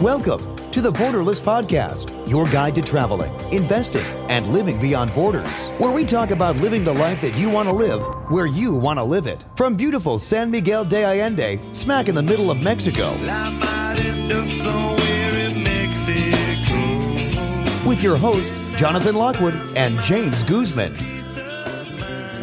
Welcome to the Borderless Podcast, your guide to traveling, investing, and living beyond borders, where we talk about living the life that you want to live, where you want to live it. From beautiful San Miguel de Allende, smack in the middle of Mexico, with your hosts, Jonathan Lockwood and James Guzman.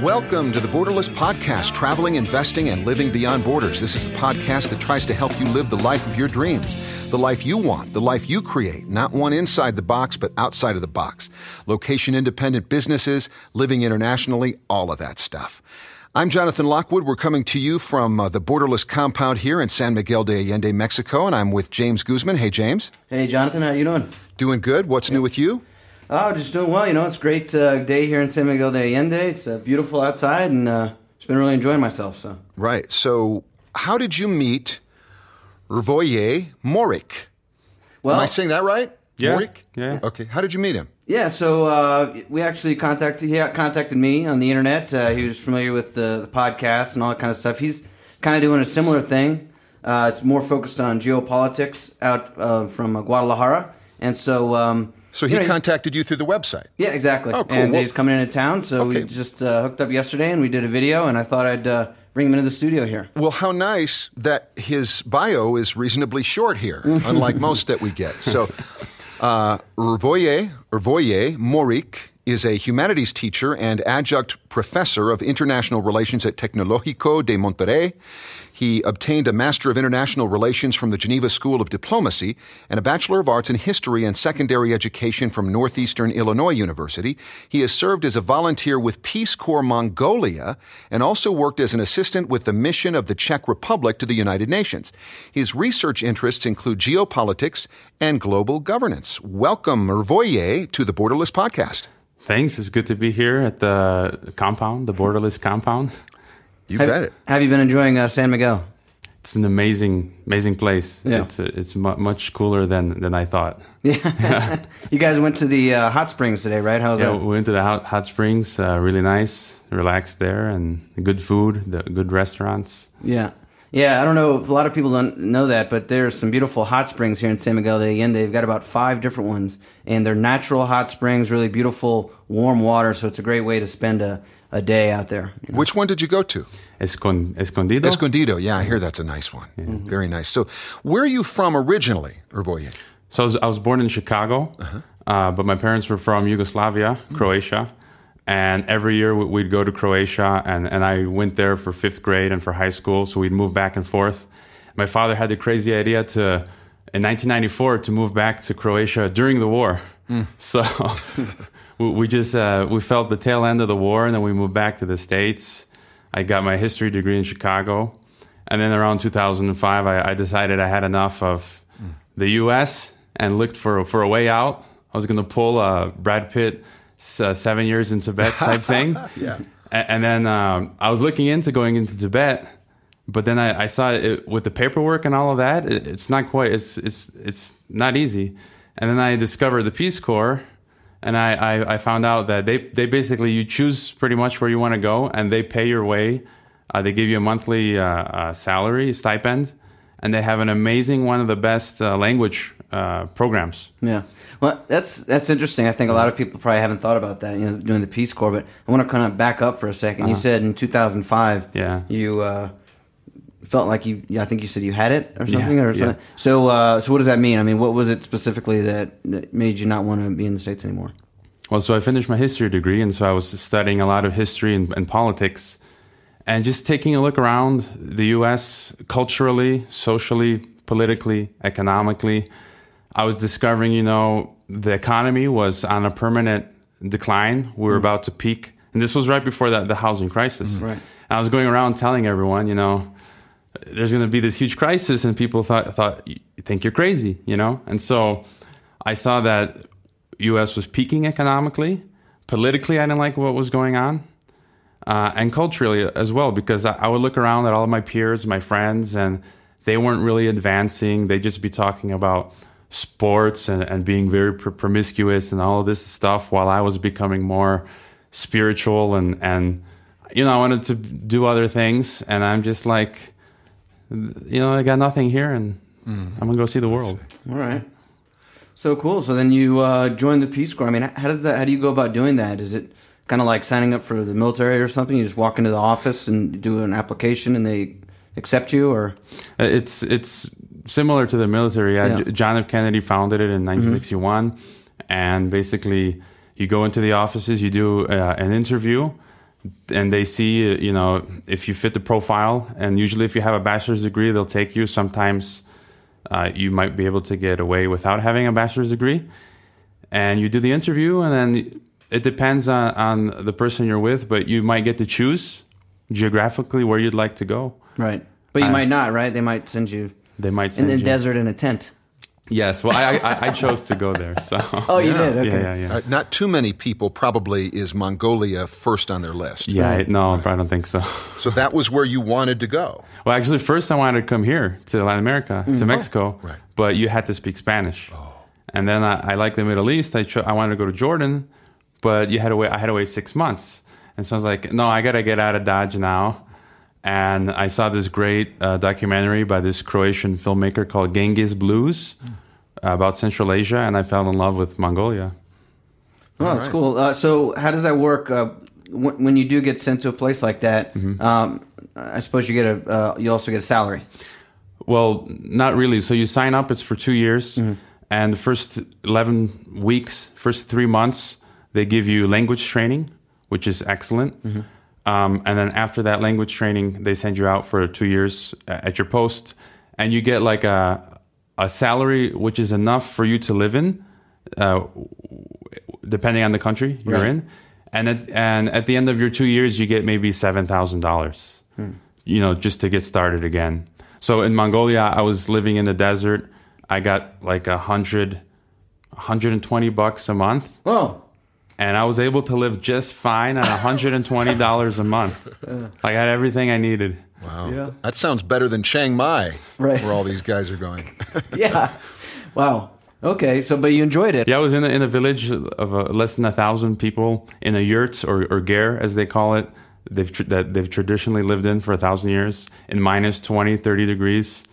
Welcome to the Borderless Podcast, traveling, investing, and living beyond borders. This is a podcast that tries to help you live the life of your dreams, the life you want, the life you create, not one inside the box, but outside of the box. Location-independent businesses, living internationally, all of that stuff. I'm Jonathan Lockwood. We're coming to you from the Borderless compound here in San Miguel de Allende, Mexico, and I'm with James Guzman. Hey, James. Hey, Jonathan. How you doing? Doing good. What's new with you? Oh, just doing well. You know, it's a great day here in San Miguel de Allende. It's beautiful outside, and just been really enjoying myself. So right. So how did you meet Hrvoje Moric? Well, am I saying that right? Yeah. Moric? Yeah. Okay. How did you meet him? Yeah. So we actually he contacted me on the internet. He was familiar with the podcast and all that kind of stuff. He's kind of doing a similar thing. It's more focused on geopolitics out from Guadalajara, and so. So he contacted you through the website? Yeah, exactly. Oh, cool. And well, he's coming into town, so okay. We just hooked up yesterday, and we did a video, and I thought I'd bring him into the studio here. Well, how nice that his bio is reasonably short here, unlike most that we get. So Hrvoje Moric is a humanities teacher and adjunct professor of international relations at Tecnológico de Monterrey. He obtained a Master of International Relations from the Geneva School of Diplomacy and a Bachelor of Arts in History and Secondary Education from Northeastern Illinois University. He has served as a volunteer with Peace Corps Mongolia and also worked as an assistant with the mission of the Czech Republic to the United Nations. His research interests include geopolitics and global governance. Welcome, Hrvoje, to the Borderless Podcast. Thanks. It's good to be here at the compound, the Borderless compound. You bet. Have you been enjoying San Miguel? It's an amazing, amazing place. Yeah. It's much cooler than I thought. Yeah. You guys went to the hot springs today, right? How's that? We went to the hot springs. Really nice, relaxed there, and good food, good restaurants. Yeah. Yeah, I don't know if a lot of people don't know that, but there's some beautiful hot springs here in San Miguel de Allende. They've got about 5 different ones, and they're natural hot springs, really beautiful, warm water, so it's a great way to spend a day out there. You know. Which one did you go to? Escondido. Escondido, yeah, I hear that's a nice one. Yeah. Mm-hmm. Very nice. So where are you from originally, Hrvoje? So I was born in Chicago, but my parents were from Yugoslavia, Croatia. And every year we'd go to Croatia, and I went there for 5th grade and for high school, so we'd move back and forth. My father had the crazy idea in 1994 to move back to Croatia during the war. Mm. So we felt the tail end of the war, and then we moved back to the States. I got my history degree in Chicago. And then around 2005, I decided I had enough of the U.S. and looked for a way out. I was going to pull Brad Pitt, 7 years in Tibet type thing. Yeah. And then I was looking into going into Tibet, but then I saw it with the paperwork and all of that. It's not quite, it's not easy. And then I discovered the Peace Corps, and I found out that they basically, you choose pretty much where you want to go, and they pay your way. They give you a monthly salary, stipend, and they have an amazing, one of the best language programs. Yeah. Well, that's interesting. I think a lot of people probably haven't thought about that, you know, doing the Peace Corps, but I want to kind of back up for a second. You said in 2005, you felt like I think you said you had it or something. Yeah, or something. Yeah. So what does that mean? I mean, what was it specifically that made you not want to be in the States anymore? Well, so I finished my history degree, and so I was studying a lot of history and politics, and just taking a look around the U.S. culturally, socially, politically, economically. I was discovering, you know, the economy was on a permanent decline. We were about to peak. And this was right before the housing crisis. Mm. Right. And I was going around telling everyone, you know, there's going to be this huge crisis. And people thought, you think you're crazy, you know? And so I saw that U.S. was peaking economically. Politically, I didn't like what was going on. And culturally as well, because I would look around at all of my peers, my friends, and they weren't really advancing. They'd just be talking about sports and being very promiscuous and all of this stuff, while I was becoming more spiritual and you know, I wanted to do other things, and I'm just like, you know, I got nothing here, and I'm going to go see the world. All right. So cool. So then you joined the Peace Corps. I mean, how do you go about doing that? Is it kind of like signing up for the military or something? You just walk into the office and do an application and they accept you, or? It's similar to the military. Yeah. John F. Kennedy founded it in 1961. Mm-hmm. And basically you go into the offices, you do an interview, and they see, you know, if you fit the profile. And usually if you have a bachelor's degree, they'll take you. Sometimes you might be able to get away without having a bachelor's degree. And you do the interview, and then it depends on the person you're with, but you might get to choose geographically where you'd like to go. Right. But you might not, right? They might send you. They might send you. In the desert in a tent. Yes, well, I chose to go there. So. Oh, you did? Okay. Yeah. Not too many people probably is Mongolia first on their list. Yeah, no, right. I don't think so. So that was where you wanted to go. Well, actually, first I wanted to come here to Latin America, to Mexico, right. But you had to speak Spanish. Oh. And then I like the Middle East. I wanted to go to Jordan, but I had to wait 6 months. And so I was like, no, I got to get out of Dodge now. And I saw this great documentary by this Croatian filmmaker called Genghis Blues about Central Asia, and I fell in love with Mongolia. Oh, that's right. Cool. So how does that work when you do get sent to a place like that? Mm-hmm. I suppose you get you also get a salary. Well, not really. So you sign up. It's for 2 years, and the first 11 weeks, first 3 months, they give you language training, which is excellent. Mm-hmm. And then after that language training, they send you out for 2 years at your post, and you get like a salary which is enough for you to live in, depending on the country you're in. And at the end of your 2 years, you get maybe $7,000, you know, just to get started again. So in Mongolia, I was living in the desert. I got like $120 a month. Whoa. And I was able to live just fine on $120 a month. Yeah. I got everything I needed. Wow. Yeah. That sounds better than Chiang Mai, where all these guys are going. Yeah. Wow. Okay. So, but you enjoyed it. Yeah, I was in a village of less than 1,000 people in a yurt or ger, as they call it, that they've traditionally lived in for 1,000 years, in minus 20, 30 degrees.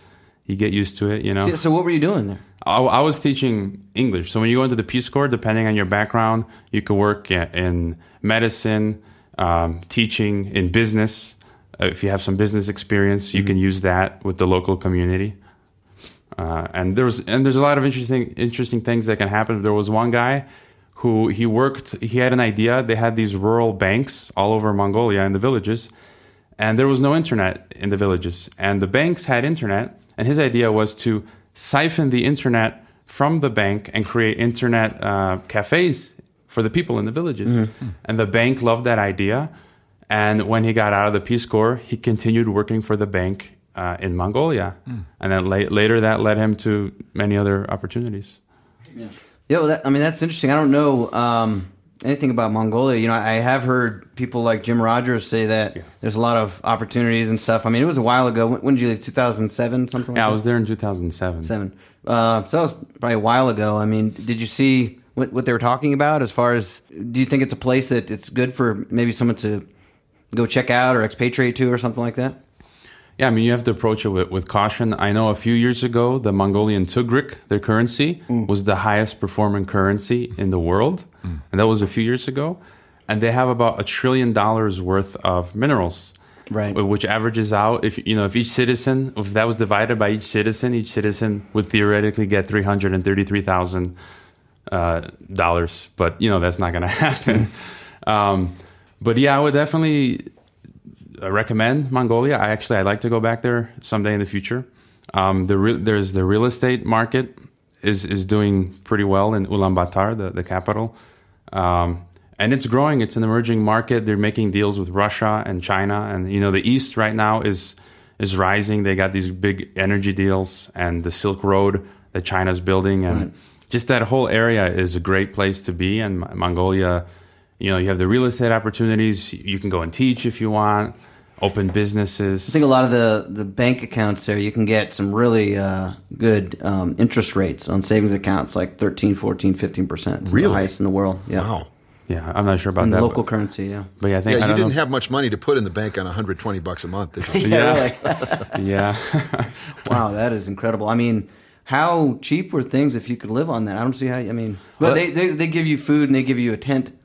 You get used to it, you know. So what were you doing there? I was teaching English. So when you go into the Peace Corps, depending on your background, you could work in medicine, teaching, in business. If you have some business experience, you can use that with the local community. And there's a lot of interesting things that can happen. There was one guy who he had an idea. They had these rural banks all over Mongolia in the villages, and there was no internet in the villages. And the banks had internet. And his idea was to siphon the internet from the bank and create internet cafes for the people in the villages. Mm-hmm. And the bank loved that idea. And when he got out of the Peace Corps, he continued working for the bank in Mongolia. Mm. And then later that led him to many other opportunities. Yeah, that's interesting. I don't know anything about Mongolia. You know, I have heard people like Jim Rogers say that there's a lot of opportunities and stuff. I mean, it was a while ago. When did you leave? 2007, something like that? Yeah, I was there in 2007. So that was probably a while ago. I mean, did you see what they were talking about as far as, do you think it's a place that it's good for maybe someone to go check out or expatriate to or something like that? Yeah, I mean, you have to approach it with caution. I know a few years ago, the Mongolian Tugrik, their currency, was the highest performing currency in the world. Mm. And that was a few years ago. And they have about $1 trillion worth of minerals, which averages out. If that was divided by each citizen would theoretically get $333,000 dollars. But, you know, that's not going to happen. But yeah, I would definitely... I recommend Mongolia. I'd like to go back there someday in the future. The real estate market is doing pretty well in Ulaanbaatar, the capital. And it's growing. It's an emerging market. They're making deals with Russia and China. And, you know, the East right now is rising. They got these big energy deals and the Silk Road that China's building. And just that whole area is a great place to be. And Mongolia, you know, you have the real estate opportunities. You can go and teach if you want, open businesses. I think a lot of the bank accounts there, you can get some really good interest rates on savings accounts, like 13, 14, 15%. Really? The highest in the world. Yeah. Wow. Yeah, I'm not sure about that. Local currency, yeah. But yeah, I think, yeah, you didn't have much money to put in the bank on $120 a month. Did you? Yeah. Yeah. Wow, that is incredible. I mean, how cheap were things if you could live on that? I don't see how. I mean, but they give you food and they give you a tent,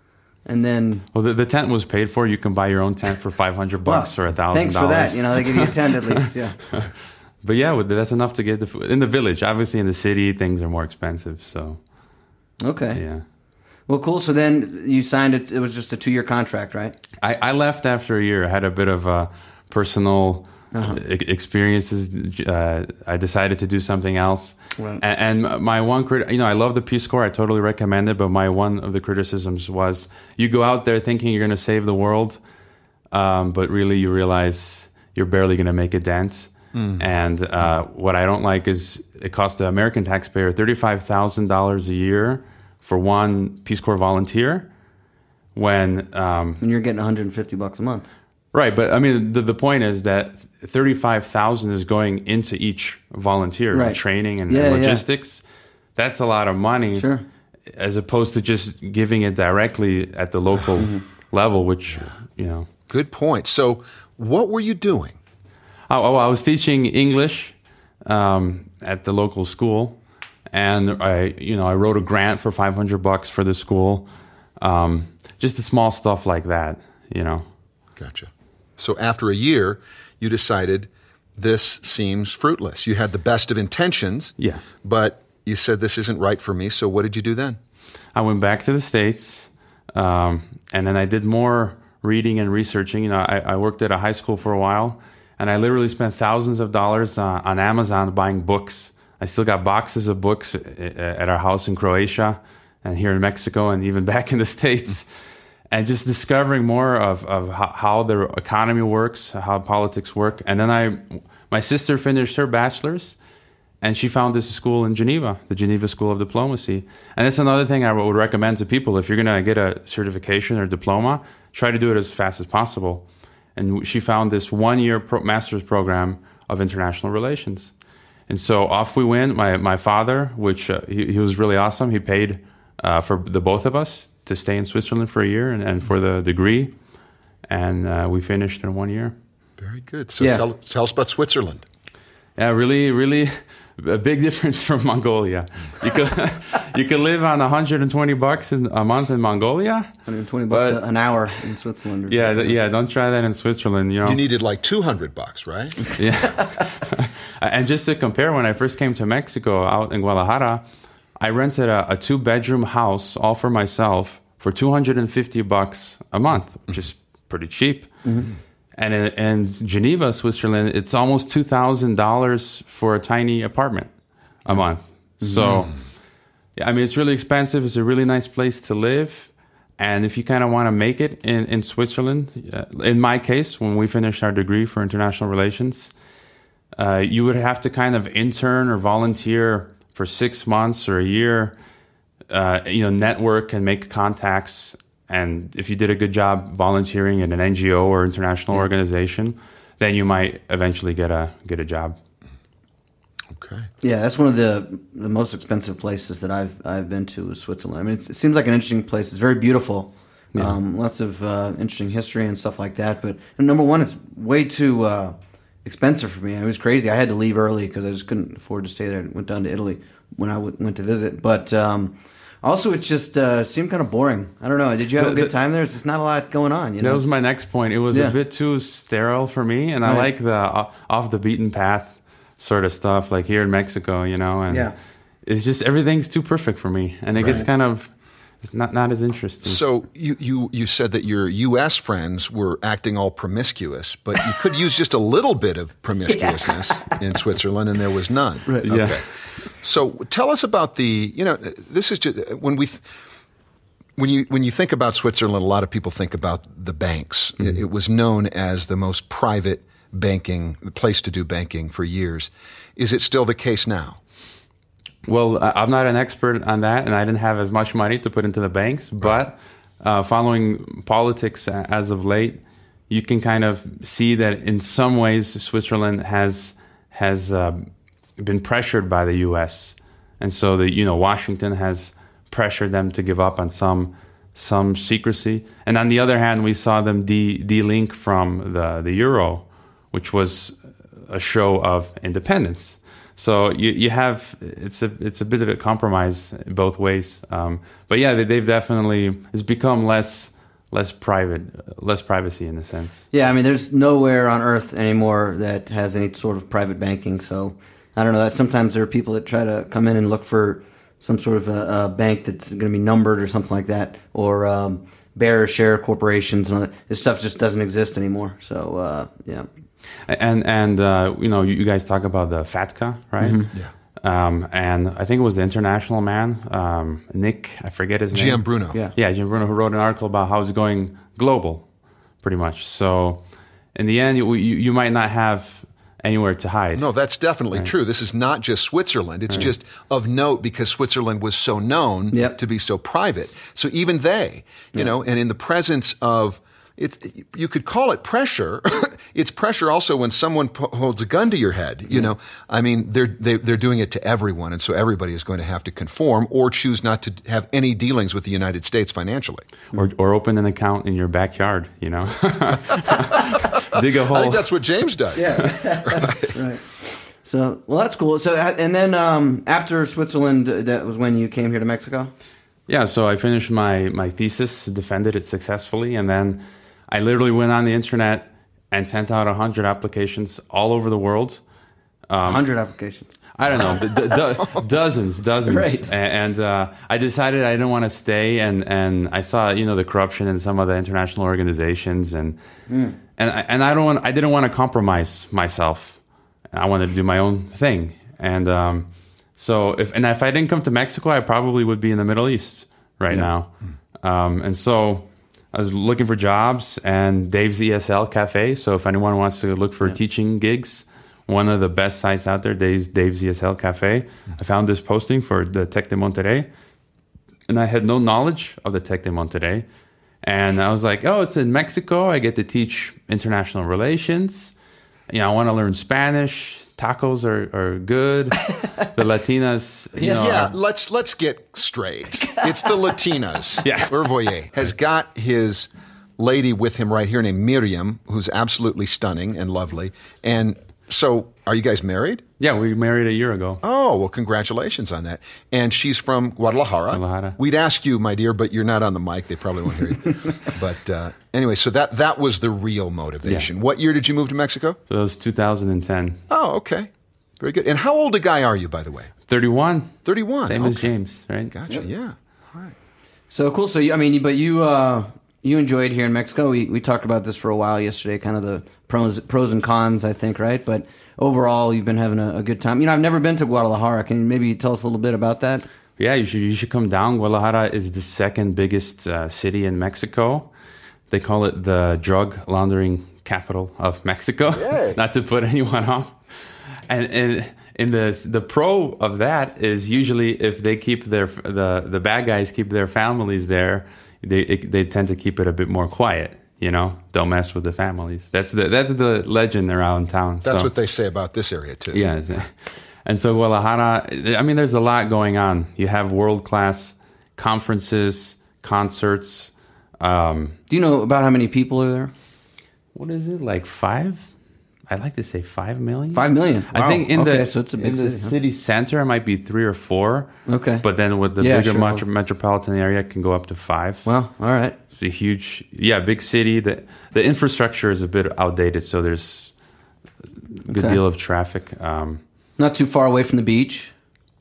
and then the tent was paid for. You can buy your own tent for $500 or $1,000. Thanks for that. You know, they give you a tent at least. Yeah. But yeah, that's enough to get the food in the village. Obviously, in the city, things are more expensive. So. Okay. Yeah. Well, cool. So then you signed it. It was just a 2-year contract, right? I left after a year. I had a bit of personal experiences. I decided to do something else. Right. And my one criticism, you know, I love the Peace Corps. I totally recommend it. But my one of the criticisms was you go out there thinking you're going to save the world, but really you realize you're barely going to make a dent. Mm. And what I don't like is it cost the American taxpayer $35,000 a year for one Peace Corps volunteer, when you're getting $150 a month, right? But I mean, the point is that $35,000 is going into each volunteer, right? Training and logistics. Yeah. That's a lot of money, sure. As opposed to just giving it directly at the local level, which you know. Good point. So, what were you doing? Oh, I was teaching English at the local school. And I wrote a grant for $500 for the school, just the small stuff like that, you know. Gotcha. So after a year, you decided this seems fruitless. You had the best of intentions, yeah, but you said this isn't right for me. So what did you do then? I went back to the States, and then I did more reading and researching. You know, I worked at a high school for a while, and I literally spent thousands of dollars on Amazon buying books. I still got boxes of books at our house in Croatia and here in Mexico and even back in the States, and just discovering more of how the economy works, how politics work. And then my sister finished her bachelor's, and she found this school in Geneva, the Geneva School of Diplomacy. And that's another thing I would recommend to people. If you're going to get a certification or diploma, try to do it as fast as possible. And she found this 1-year master's program of international relations. And so off we went. My father, which he was really awesome, he paid for the both of us to stay in Switzerland for a year and for the degree. And we finished in 1 year. Very good. So tell us about Switzerland. Yeah, really, really a big difference from Mongolia. You can live on $120 a month in Mongolia. $120 an hour in Switzerland. Yeah, don't try that in Switzerland. You know, you needed like $200, right? Yeah. And just to compare, when I first came to Mexico out in Guadalajara, I rented a 2-bedroom house all for myself for $250 a month, which is pretty cheap. Mm-hmm. And in Geneva, Switzerland, it's almost $2,000 for a tiny apartment a month. So, I mean, it's really expensive. It's a really nice place to live. And if you kind of want to make it in Switzerland, in my case, when we finished our degree for international relations, you would have to kind of intern or volunteer for 6 months or a year, network and make contacts. And if you did a good job volunteering at an NGO or international organization, then you might eventually get a job. Okay. Yeah, that's one of the most expensive places that I've been to is Switzerland. I mean, it seems like an interesting place. It's very beautiful. Yeah. Lots of interesting history and stuff like that. But number one, it's way too expensive for me. It was crazy. I had to leave early because I just couldn't afford to stay there. I went down to Italy when I went to visit. But also, it just seemed kind of boring. I don't know. Did you have a good time there? It's just not a lot going on. You know? That was my next point. It was a bit too sterile for me, and I like the off-the-beaten-path sort of stuff, like here in Mexico, you know? And it's just everything's too perfect for me, and it gets kind of... It's not as interesting. So you said that your U.S. friends were acting all promiscuous, but you could use just a little bit of promiscuousness in Switzerland, and there was none. Right. Okay. Yeah. So tell us about the, you know, this is just, when you think about Switzerland, a lot of people think about the banks. Mm-hmm. It was known as the most private banking, the place to do banking for years. Is it still the case now? Well, I'm not an expert on that, and I didn't have as much money to put into the banks. But following politics as of late, you can kind of see that in some ways Switzerland has been pressured by the U.S., and so Washington has pressured them to give up on some some secrecy. And on the other hand, we saw them de-link from the Euro, which was a show of independence. So you have, it's a bit of a compromise both ways. But yeah, they've definitely, it's become less private, less privacy in a sense. Yeah, I mean, there's nowhere on earth anymore that has any sort of private banking. So I don't know, that sometimes there are people that try to come in and look for some sort of a bank that's going to be numbered or something like that, or bearer share corporations and all that. This stuff just doesn't exist anymore. So yeah. And you know, you guys talk about the FATCA, right? Mm-hmm. Yeah. And I think it was the international man, Nick, I forget his name. Jim Bruno. Yeah, Jim Bruno, who wrote an article about how it's going global, pretty much. So in the end, you might not have anywhere to hide. No, that's definitely true. This is not just Switzerland. It's just of note because Switzerland was so known to be so private. So even they, you know, and in the presence of, you could call it pressure. It's pressure also when someone holds a gun to your head. You know, I mean, they're doing it to everyone, and so everybody is going to have to conform or choose not to have any dealings with the United States financially, or open an account in your backyard. You know, dig a hole. I think that's what James does. Yeah, right. So, well, that's cool. So, and then after Switzerland, that was when you came here to Mexico. Yeah, so I finished my thesis, defended it successfully, and then I literally went on the internet and sent out 100 applications all over the world. 100 applications? I don't know, dozens. Right. And I decided I didn't want to stay, and I saw, you know, the corruption in some of the international organizations, and I didn't want to compromise myself. I wanted to do my own thing, and so if I didn't come to Mexico, I probably would be in the Middle East right now. And so I was looking for jobs, and Dave's ESL Cafe. So if anyone wants to look for teaching gigs, one of the best sites out there, Dave's ESL Cafe. I found this posting for the Tec de Monterrey, and I had no knowledge of the Tec de Monterrey. And I was like, oh, it's in Mexico. I get to teach international relations. You know, I want to learn Spanish. Tacos are good. The Latinas, you know. Yeah, let's get straight. It's the Latinas. Yeah. Hrvoje has got his lady with him right here named Miriam, who's absolutely stunning and lovely. And so are you guys married? Yeah, we married a year ago. Oh, well, congratulations on that. And she's from Guadalajara. We'd ask you, my dear, but you're not on the mic. They probably won't hear you. But anyway, so that was the real motivation. Yeah. What year did you move to Mexico? So it was 2010. Oh, okay. Very good. And how old a guy are you, by the way? 31. 31. Same as James, right? Gotcha, yeah. All right. So cool. So, I mean, but you enjoyed here in Mexico. We talked about this for a while yesterday, kind of the pros and cons, I think, right? But overall, you've been having a good time. You know, I've never been to Guadalajara. Can you maybe tell us a little bit about that? Yeah, you should come down. Guadalajara is the second biggest city in Mexico. They call it the drug laundering capital of Mexico. Not to put anyone off. And the pro of that is usually if they keep the bad guys keep their families there, they tend to keep it a bit more quiet, you know. Don't mess with the families. That's the legend around town. That's what they say about this area too. Yeah, and so Guadalajara. I mean, there's a lot going on. You have world-class conferences, concerts. Do you know about how many people are there? What is it, like 5? I'd like to say 5 million. 5 million. Wow. I think in the city center it might be 3 or 4. Okay. But then with the bigger metropolitan area, it can go up to 5. Wow. All right. It's a huge, big city. The infrastructure is a bit outdated, so there's a good deal of traffic. Not too far away from the beach.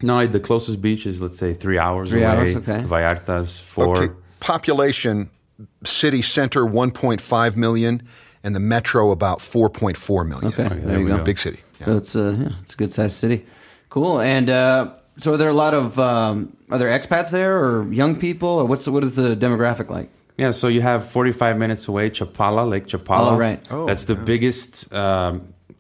No, the closest beach is, let's say, 3 hours away. 3 hours. Okay. Vallarta's 4. Okay. Population, city center 1.5 million. And the metro about 4.4 million. Okay, there you go. Big city. Yeah. So it's a good-sized city. Cool. And so are there a lot of are there expats there or young people? Or what is the demographic like? Yeah, so you have 45 minutes away, Chapala, Lake Chapala. Oh, right. Oh, that's the biggest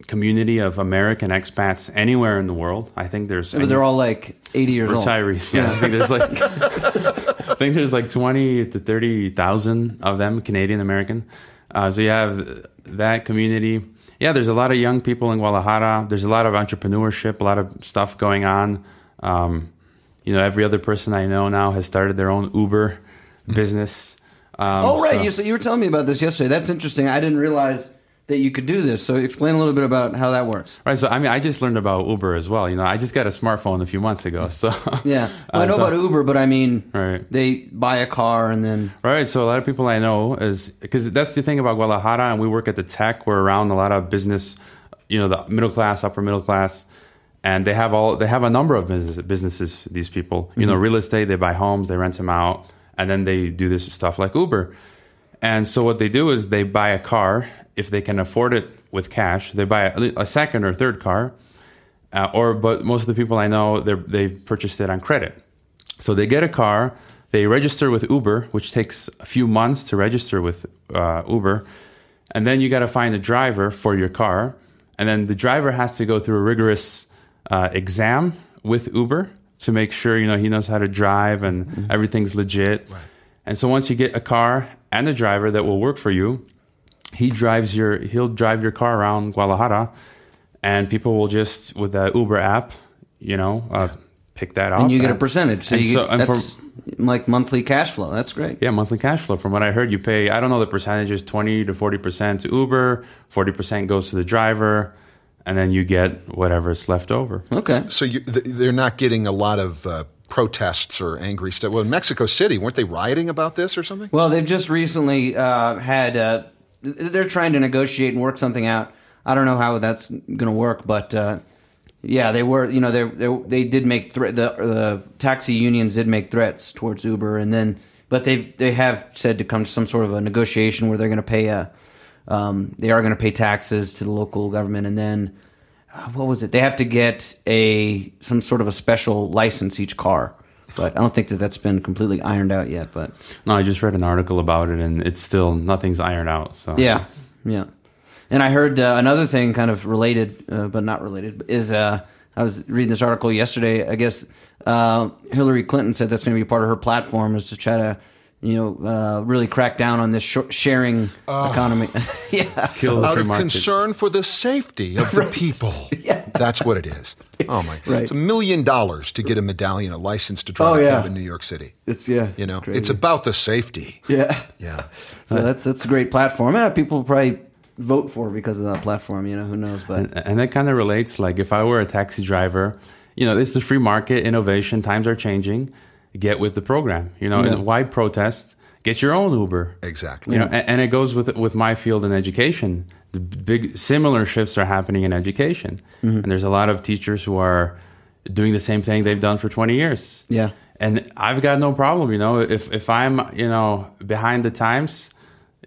community of American expats anywhere in the world. I think there's... But they're all like 80 years old. Retirees, yeah. I think there's like 20 to 30,000 of them, Canadian-American. So you have that community. Yeah, there's a lot of young people in Guadalajara. There's a lot of entrepreneurship, a lot of stuff going on. You know, every other person I know now has started their own Uber business. Oh, right. So. You were telling me about this yesterday. That's interesting. I didn't realize that you could do this. So explain a little bit about how that works. Right. So, I mean, I just learned about Uber as well. You know, I just got a smartphone a few months ago. So yeah. Well, I know about Uber, but I mean, right. They buy a car and then... Right. So a lot of people I know is... Because that's the thing about Guadalajara, and we work at the tech. We're around a lot of business, you know, the middle class, upper middle class. And they have a number of businesses, these people. You know, real estate, they buy homes, they rent them out. And then they do this stuff like Uber. And so what they do is they buy a car, if they can afford it with cash. They buy a second or third car. But most of the people I know, they've purchased it on credit. So they get a car, they register with Uber, which takes a few months to register with Uber. And then you got to find a driver for your car. And then the driver has to go through a rigorous exam with Uber to make sure, you know, he knows how to drive and everything's legit. Right. And so once you get a car and a driver that will work for you, he'll drive your car around Guadalajara, and people will just, with the Uber app, you know, pick that up. And you get a percentage. Like monthly cash flow. That's great. Yeah, monthly cash flow. From what I heard, you pay, I don't know the percentages, 20 to 40% to Uber, 40% goes to the driver, and then you get whatever's left over. Okay. So they're not getting a lot of protests or angry stuff. Well, in Mexico City, weren't they rioting about this or something? Well, they've just recently had... They're trying to negotiate and work something out. I don't know how that's going to work, but yeah, they were. You know, they did make the taxi unions did make threats towards Uber, and then but they have said to come to some sort of a negotiation where they're going to pay they are going to pay taxes to the local government, and then what was it? They have to get some sort of a special license each car. But I don't think that's been completely ironed out yet. But no, I just read an article about it, and it's still nothing's ironed out. So yeah. And I heard another thing, kind of related, but not related, is I was reading this article yesterday. I guess Hillary Clinton said that's going to be part of her platform is to try to, you know, really crack down on this sharing economy. Out of concern for the safety of the people. Yeah. That's what it is. Oh my God! Right. It's $1 million to get a medallion, a license to drive a cab in New York City. You know, it's about the safety. Yeah. So that's a great platform. Yeah, people will probably vote for it because of that platform. You know, who knows? But and that kind of relates. Like if I were a taxi driver, you know, this is a free market, innovation, times are changing. Get with the program, you know, and why protest? Get your own Uber. Exactly. You know, and it goes with my field in education. The big similar shifts are happening in education. And there's a lot of teachers who are doing the same thing they've done for 20 years. Yeah. And I've got no problem, you know, if I'm, you know, behind the times,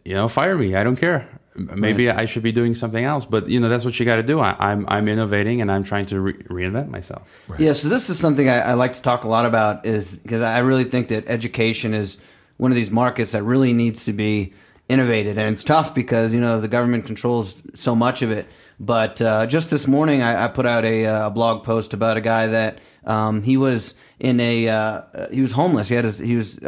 you know, fire me. I don't care. Maybe I should be doing something else, but you know that's what you got to do. I'm innovating and I'm trying to reinvent myself. Right. Yeah, so this is something I like to talk a lot about, is because I really think that education is one of these markets that really needs to be innovated, and it's tough because you know the government controls so much of it. But just this morning, I put out a blog post about a guy that he was homeless. He was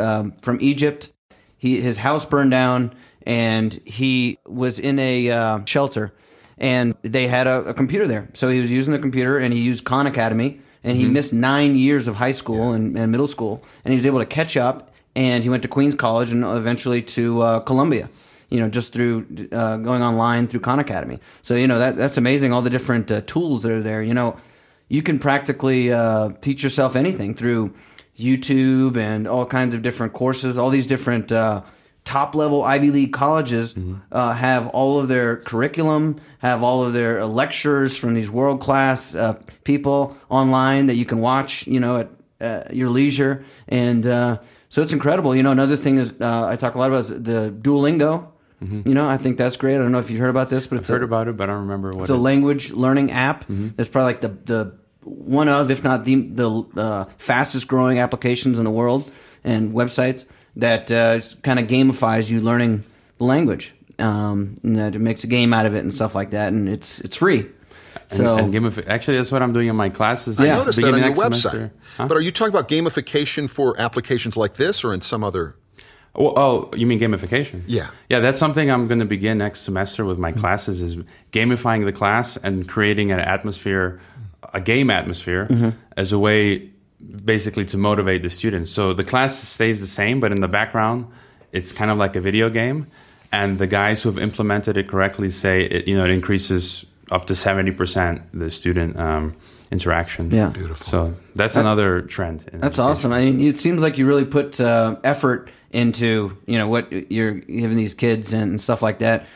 from Egypt. His house burned down. And he was in a shelter, and they had a computer there. So he was using the computer, and he used Khan Academy, and he missed 9 years of high school and middle school. And he was able to catch up, and he went to Queens College and eventually to Columbia, you know, just through going online through Khan Academy. So, you know, that's amazing, all the different tools that are there. You know, you can practically teach yourself anything through YouTube and all kinds of different courses, all these different top-level Ivy League colleges have all of their curriculum, have all of their lectures from these world-class people online that you can watch, you know, at your leisure. And so it's incredible. You know, another thing is I talk a lot about is the Duolingo. You know, I think that's great. I don't know if you've heard about this, but I've heard about it, but I don't remember what it's a language learning app. It's probably like the one of, if not the fastest-growing applications in the world and websites. That kind of gamifies you learning the language. It makes a game out of it and stuff like that, and it's free. So and actually, that's what I'm doing in my classes. I noticed that on your website. Huh? But are you talking about gamification for applications like this, or in some other? Oh, you mean gamification? Yeah. That's something I'm going to begin next semester with my classes: is gamifying the class and creating a game atmosphere as a way basically to motivate the students. So the class stays the same, but in the background, it's kind of like a video game. And the guys who have implemented it correctly say it, it increases up to 70% the student interaction. Yeah, beautiful. So that's another trend. That's awesome. I mean, it seems like you really put effort into what you're giving these kids and stuff like that.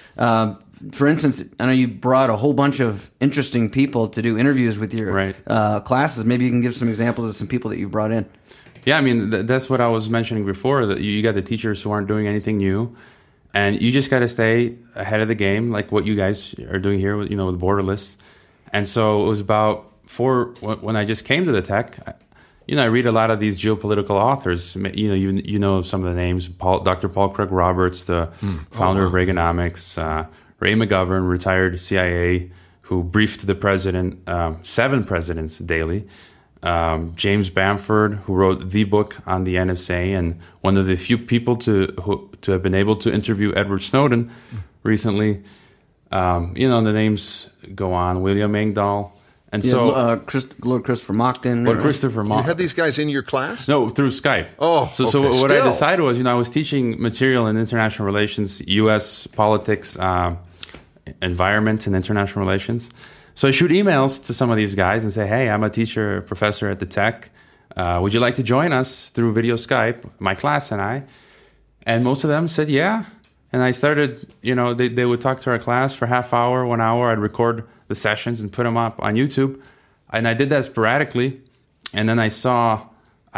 For instance, I know you brought a whole bunch of interesting people to do interviews with your classes. Maybe you can give some examples of some people that you brought in. Yeah, I mean, that's what I was mentioning before, that you got the teachers who aren't doing anything new. And you just got to stay ahead of the game, like what you guys are doing here with, with Borderless. And so it was about when I just came to the tech, I read a lot of these geopolitical authors. You know some of the names, Dr. Paul Craig Roberts, the founder of Reaganomics, Ray McGovern, retired CIA, who briefed the president, 7 presidents daily. James Bamford, who wrote the book on the NSA and one of the few people to have been able to interview Edward Snowden recently. The names go on. William Engdahl. And Lord Christopher Monckton. You had these guys in your class? No, through Skype. Oh, so what I decided was, I was teaching material in international relations, U.S. politics, environment, and international relations. So I shoot emails to some of these guys and say, hey, I'm a teacher, professor at the tech. Would you like to join us through video Skype, my class and I? And most of them said, yeah. And I started, they would talk to our class for half hour, 1 hour. I'd record the sessions and put them up on YouTube. And I did that sporadically. And then I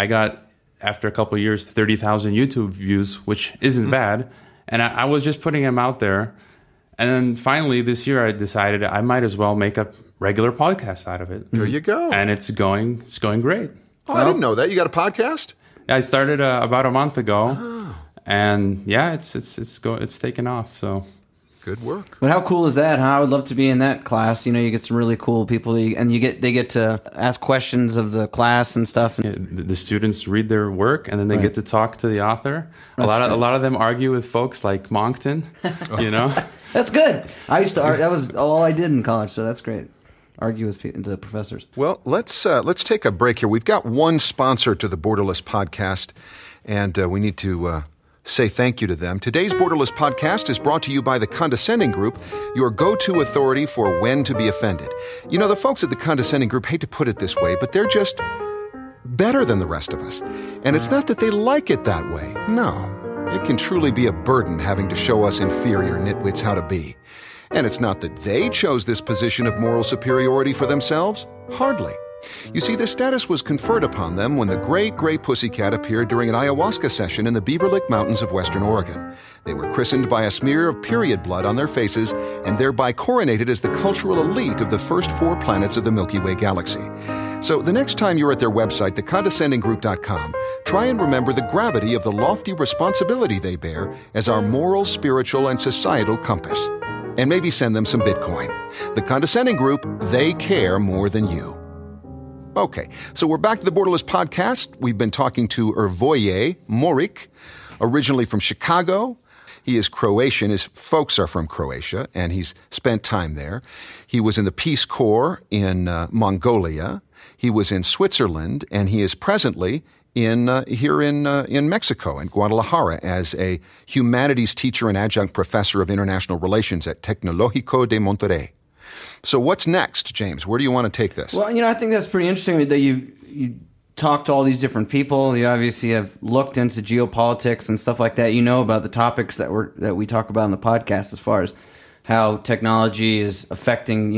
got, after a couple of years, 30,000 YouTube views, which isn't bad. And I was just putting them out there. And then finally, this year, I decided I might as well make a regular podcast out of it. There you go. And it's going great. Oh, I didn't know that. You got a podcast? I started about a month ago, and yeah, it's taken off. So good work. But how cool is that? Huh? I would love to be in that class. You get some really cool people, and they get to ask questions of the class and stuff. Yeah, the students read their work, and then they get to talk to the author. A lot of them argue with folks like Monckton, That's good. I used to argue. That was all I did in college, so that's great. Argue with the professors. Well, let's take a break here. We've got one sponsor to the Borderless Podcast, and we need to say thank you to them. Today's Borderless Podcast is brought to you by The Condescending Group, your go-to authority for when to be offended. The folks at The Condescending Group, hate to put it this way, but they're just better than the rest of us. And it's not that they like it that way. No. It can truly be a burden having to show us inferior nitwits how to be. And it's not that they chose this position of moral superiority for themselves. Hardly. You see, this status was conferred upon them when the great gray pussycat appeared during an ayahuasca session in the Beaver Lake Mountains of Western Oregon. They were christened by a smear of period blood on their faces and thereby coronated as the cultural elite of the first 4 planets of the Milky Way galaxy. So the next time you're at their website, thecondescendinggroup.com, try and remember the gravity of the lofty responsibility they bear as our moral, spiritual, and societal compass. And maybe send them some Bitcoin. The Condescending Group, they care more than you. Okay, so we're back to the Borderless Podcast. We've been talking to Hrvoje Moric, originally from Chicago. He is Croatian. His folks are from Croatia, and he's spent time there. He was in the Peace Corps in Mongolia. He was in Switzerland, and he is presently here in Mexico, in Guadalajara, as a humanities teacher and adjunct professor of international relations at Tecnológico de Monterrey. So what's next, James? Where do you want to take this? Well, I think that's pretty interesting that you talked to all these different people. You obviously have looked into geopolitics and stuff like that. You know about the topics that we talk about in the podcast as far as how technology is affecting,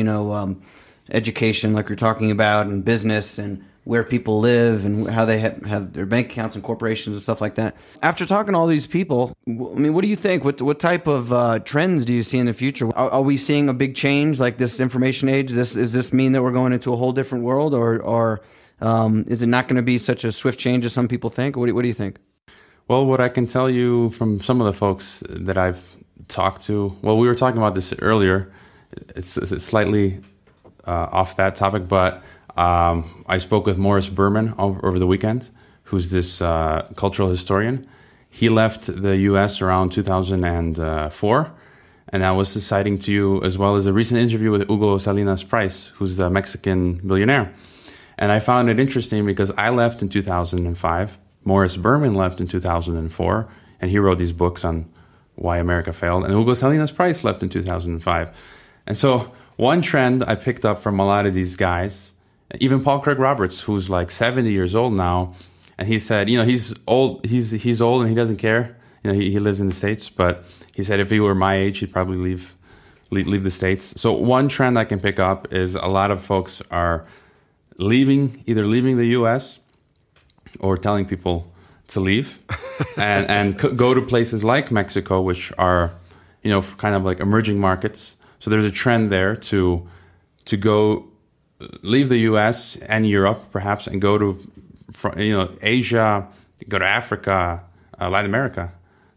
education, like you're talking about, and business, and where people live, and how they have their bank accounts and corporations and stuff like that. After talking to all these people, what do you think? What type of trends do you see in the future? Are we seeing a big change, like this information age? Does this mean that we're going into a whole different world, or is it not going to be such a swift change as some people think? What do you think? Well, what I can tell you from some of the folks that I've talked to, well, we were talking about this earlier. It's slightly off that topic, but I spoke with Morris Berman over the weekend, who's this cultural historian. He left the U.S. around 2004, and I was citing to you as well as a recent interview with Hugo Salinas Price, who's the Mexican billionaire. And I found it interesting because I left in 2005. Morris Berman left in 2004, and he wrote these books on why America failed. And Hugo Salinas Price left in 2005. And so one trend I picked up from a lot of these guys, even Paul Craig Roberts, who's like 70 years old now, and he said, you know, he's old and he doesn't care. You know, he lives in the States, but he said if he were my age, he'd probably leave the States. So one trend I can pick up is a lot of folks are leaving the U.S. or telling people to leave and go to places like Mexico, which are, you know, kind of like emerging markets. So there's a trend there to go leave the U.S. and Europe, perhaps, and go to, you know, Asia, go to Africa, Latin America.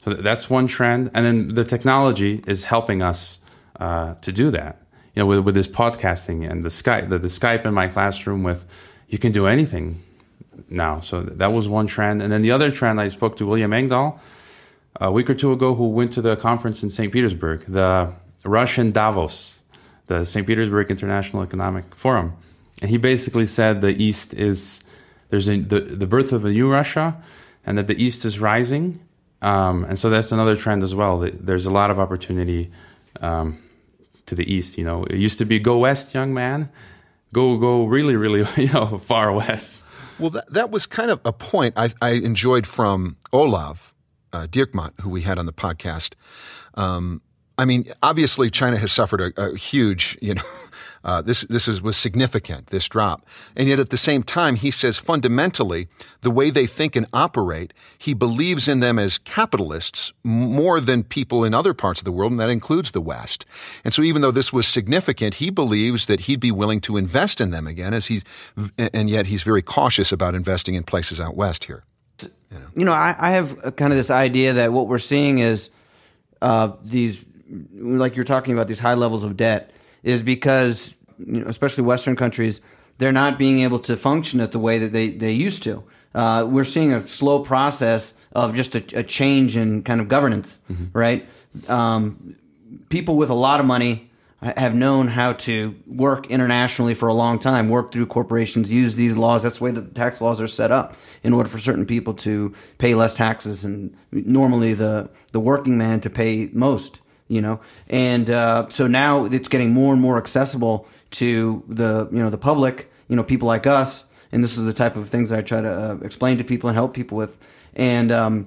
So that's one trend. And then the technology is helping us to do that. You know, with this podcasting and the Skype in my classroom, with you can do anything now. So that was one trend. And then the other trend, I spoke to William Engdahl a week or two ago, who went to the conference in St. Petersburg, the Russian Davos, the St. Petersburg International Economic Forum. And he basically said the East is, there's the birth of a new Russia, and that the East is rising. And so that's another trend as well. There's a lot of opportunity to the East. You know, it used to be go west, young man, go really, really, you know, far west. Well, that was kind of a point I enjoyed from Olav Dierkmont, who we had on the podcast. I mean, obviously, China has suffered a huge, you know, this was significant, this drop. And yet at the same time, he says fundamentally, the way they think and operate, he believes in them as capitalists more than people in other parts of the world, and that includes the West. And so even though this was significant, he believes that he'd be willing to invest in them again, and yet he's very cautious about investing in places out West here. You know, I have kind of this idea that what we're seeing is these, like you're talking about, these high levels of debt is because, you know, especially Western countries, they're not being able to function at the way that they used to. We're seeing a slow process of just a change in kind of governance, mm-hmm. right? People with a lot of money have known how to work internationally for a long time, work through corporations, use these laws. That's the way that the tax laws are set up in order for certain people to pay less taxes, and normally the working man to pay most. You know, and so now it's getting more and more accessible to the, you know, the public, you know, people like us, and this is the type of things that I try to explain to people and help people with, and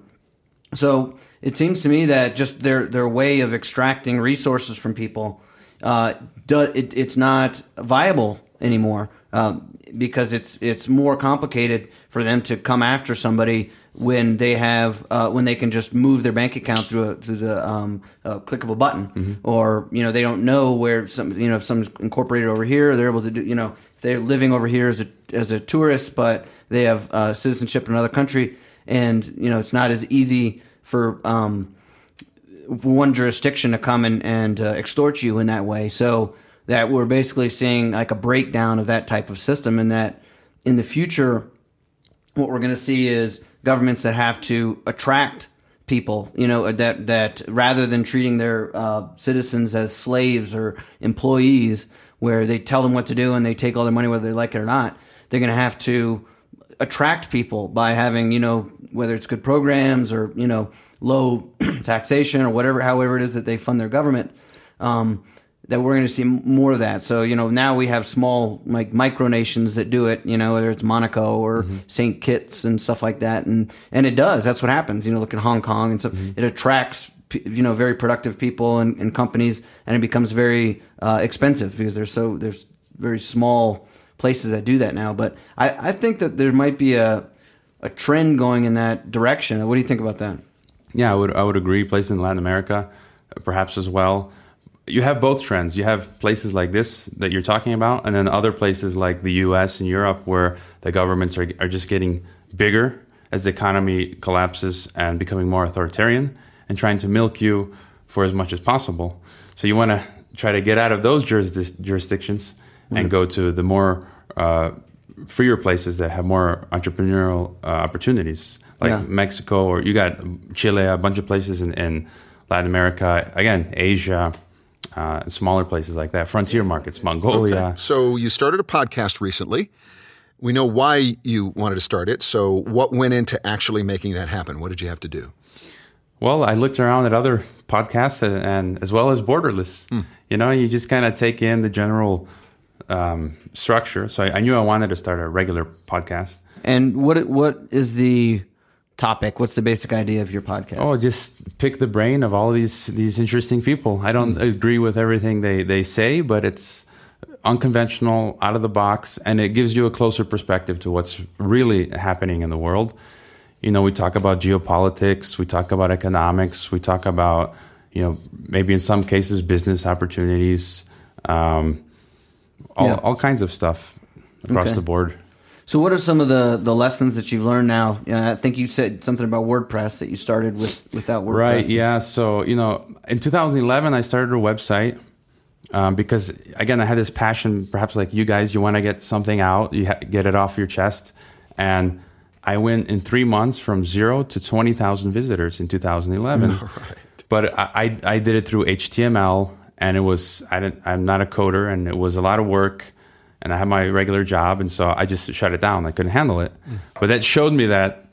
so it seems to me that just their way of extracting resources from people, it's not viable anymore because it's more complicated for them to come after somebody when they have when they can just move their bank account through the click of a button, mm-hmm. or, you know, they don't know where some, you know, if someone's incorporated over here, they're able to do, you know, if they're living over here as a tourist, but they have citizenship in another country, and, you know, it's not as easy for one jurisdiction to come and extort you in that way. So that we're basically seeing like a breakdown of that type of system, and that in the future, what we're going to see is governments that have to attract people, you know, that rather than treating their citizens as slaves or employees, where they tell them what to do and they take all their money whether they like it or not, they're going to have to attract people by having, you know, whether it's good programs or, you know, low taxation or whatever, however it is that they fund their government, that we're going to see more of that. So, you know, now we have small, like, micronations that do it, you know, whether it's Monaco or mm-hmm. St. Kitts and stuff like that. And it does. That's what happens. You know, look at Hong Kong and stuff. Mm-hmm. It attracts, you know, very productive people and companies, and it becomes very expensive because there's very small places that do that now. But I think that there might be a trend going in that direction. What do you think about that? Yeah, I would agree. Places in Latin America, perhaps, as well. You have both trends. You have places like this that you're talking about, and then other places like the U.S. and Europe, where the governments are just getting bigger as the economy collapses and becoming more authoritarian and trying to milk you for as much as possible. So you want to try to get out of those jurisdictions mm-hmm. and go to the more freer places that have more entrepreneurial opportunities, like Mexico, or you got Chile, a bunch of places in Latin America, again, Asia, smaller places like that, frontier markets, Mongolia. Okay. So you started a podcast recently. We know why you wanted to start it. So what went into actually making that happen? What did you have to do? Well, I looked around at other podcasts and as well as Borderless. You know, you just kind of take in the general structure. So I knew I wanted to start a regular podcast. And what is the topic? What's the basic idea of your podcast? Oh, just pick the brain of all these interesting people. I don't agree with everything they say, but it's unconventional, out of the box, and it gives you a closer perspective to what's really happening in the world. You know, we talk about geopolitics, we talk about economics, we talk about, you know, maybe in some cases business opportunities, all kinds of stuff across the board. So what are some of the lessons that you've learned now? I think you said something about WordPress that you started without WordPress. Right, yeah. So, you know, in 2011, I started a website because, again, I had this passion, perhaps like you guys, you want to get something out, you get it off your chest. And I went in 3 months from 0 to 20,000 visitors in 2011. All right. But I did it through HTML, and it was, I'm not a coder, and it was a lot of work. And I had my regular job, and so I just shut it down. I couldn't handle it. But that showed me that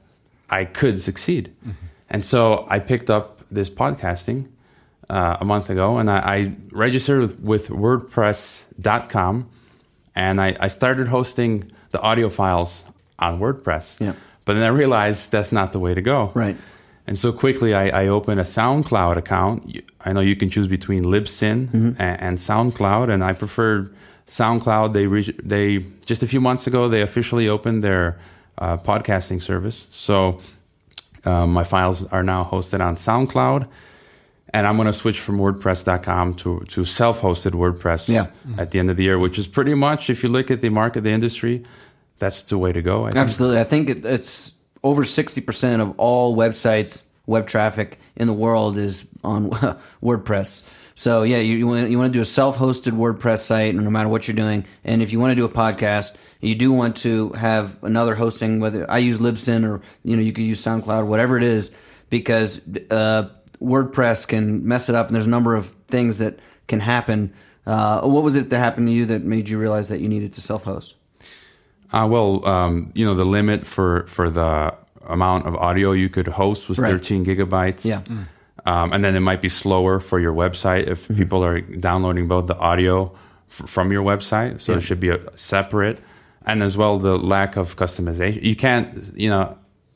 I could succeed. And so I picked up this podcasting a month ago, and I registered with WordPress.com, and I started hosting the audio files on WordPress. Yeah. But then I realized that's not the way to go. Right. And so quickly I opened a SoundCloud account. I know you can choose between Libsyn and SoundCloud, and I preferred SoundCloud. They just a few months ago, they officially opened their podcasting service. So my files are now hosted on SoundCloud, and I'm going to switch from WordPress.com to self-hosted WordPress at the end of the year, which is pretty much, if you look at the market, the industry, that's the way to go. Absolutely. I think it's over 60% of all websites, web traffic in the world is on WordPress. So yeah, you want to do a self-hosted WordPress site, no matter what you're doing. And if you want to do a podcast, you do want to have another hosting. Whether I use Libsyn or you could use SoundCloud, whatever it is, because WordPress can mess it up, and there's a number of things that can happen. What was it that happened to you that made you realize that you needed to self-host? The limit for the amount of audio you could host was 13 gigabytes. Yeah. And then it might be slower for your website if people are downloading both the audio from your website. So it should be separate. And as well, the lack of customization. You can't,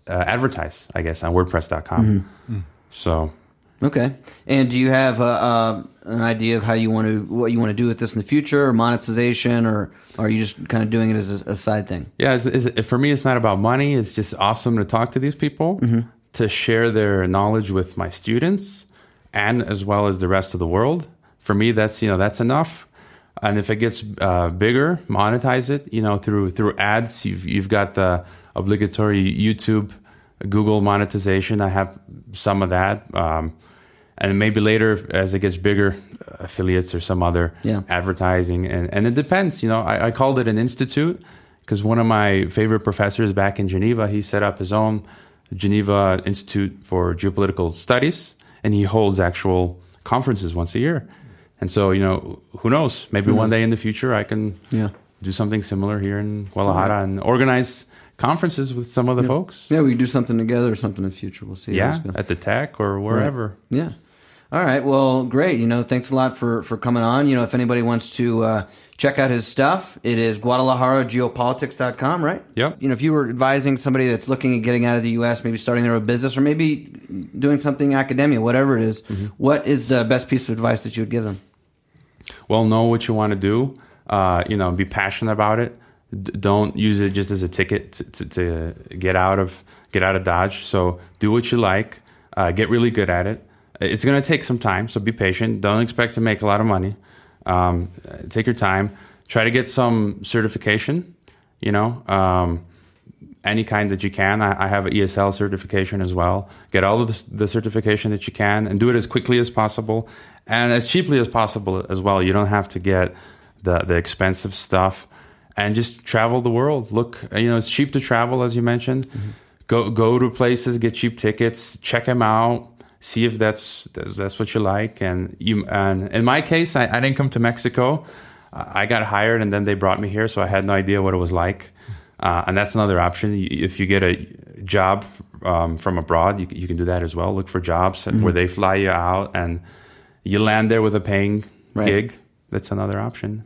advertise, I guess, on WordPress.com. So. Okay. And do you have an idea of what you want to do with this in the future, or monetization, or are you just kind of doing it as a side thing? Yeah. For me, it's not about money. It's just awesome to talk to these people. To share their knowledge with my students and as well as the rest of the world. For me, that's enough. And if it gets bigger, monetize it, through ads. You've got the obligatory YouTube, Google monetization. I have some of that. And maybe later, as it gets bigger, affiliates or some other advertising. And it depends. I called it an institute because one of my favorite professors back in Geneva, he set up his own Geneva Institute for Geopolitical Studies, and he holds actual conferences once a year. And so, who knows? Maybe one day in the future I can do something similar here in Guadalajara and organize conferences with some of the folks. Yeah, we can do something together or something in the future. We'll see. Yeah, at the Tech or wherever. Right. Yeah. All right. Well, great. Thanks a lot for coming on. If anybody wants to check out his stuff, it is GuadalajaraGeopolitics.com, right? Yep. If you were advising somebody that's looking at getting out of the U.S., maybe starting their own business, or maybe doing something in academia, whatever it is, what is the best piece of advice that you would give them? Well, know what you want to do. Be passionate about it. Don't use it just as a ticket to get out of Dodge. So do what you like. Get really good at it. It's going to take some time, so be patient. Don't expect to make a lot of money. Take your time. Try to get some certification, any kind that you can. I have an ESL certification as well. Get all of the certification that you can and do it as quickly as possible and as cheaply as possible as well. You don't have to get the expensive stuff. And just travel the world. Look, it's cheap to travel, as you mentioned. Go to places, get cheap tickets, check them out. See if that's what you like. And in my case, I didn't come to Mexico. I got hired and then they brought me here, so I had no idea what it was like. And that's another option. If you get a job from abroad, you can do that as well. Look for jobs mm-hmm. where they fly you out and you land there with a paying right. gig. That's another option.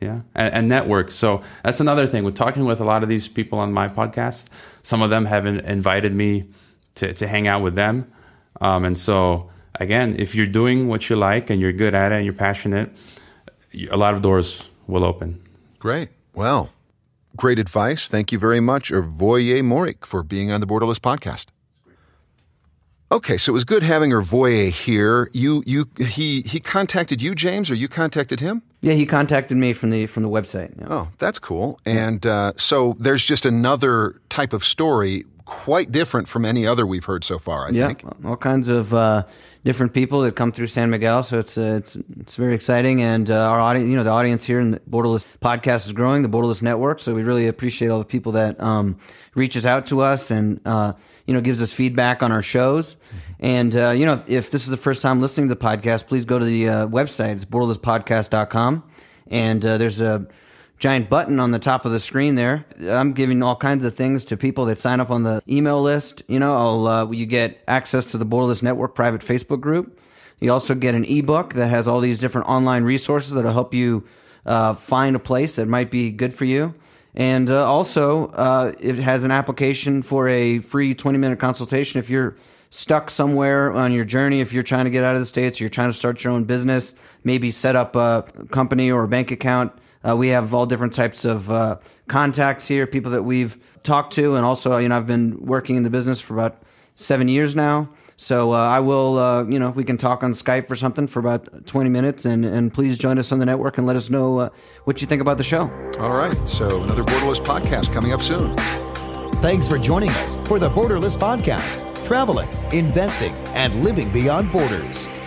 Yeah. And network. So that's another thing. We're talking with a lot of these people on my podcast. Some of them have invited me to hang out with them. And so, again, if you're doing what you like and you're good at it and you're passionate, a lot of doors will open. Great. Well, great advice. Thank you very much, Hrvoje Moric, for being on the Borderless Podcast. Okay, so it was good having Hrvoje here. He contacted you, James, or you contacted him? Yeah, he contacted me from the website. Yeah. Oh, that's cool. And so there's just another type of story, quite different from any other we've heard so far, I think. Yeah, all kinds of different people that come through San Miguel, so it's very exciting. And our audience, the audience here in the Borderless Podcast is growing, the Borderless Network. So we really appreciate all the people that reaches out to us and gives us feedback on our shows. And if this is the first time listening to the podcast, please go to the website. It's borderlesspodcast.com, and there's a giant button on the top of the screen there. I'm giving all kinds of things to people that sign up on the email list. You get access to the Borderless Network private Facebook group. You also get an ebook that has all these different online resources that'll help you find a place that might be good for you. And also, it has an application for a free 20-minute consultation if you're stuck somewhere on your journey, if you're trying to get out of the States, you're trying to start your own business, maybe set up a company or a bank account. We have all different types of contacts here, people that we've talked to. And also, I've been working in the business for about 7 years now. So I will, we can talk on Skype or something for about 20 minutes. And please join us on the network and let us know what you think about the show. All right. So another Borderless Podcast coming up soon. Thanks for joining us for the Borderless Podcast. Traveling, investing, and living beyond borders.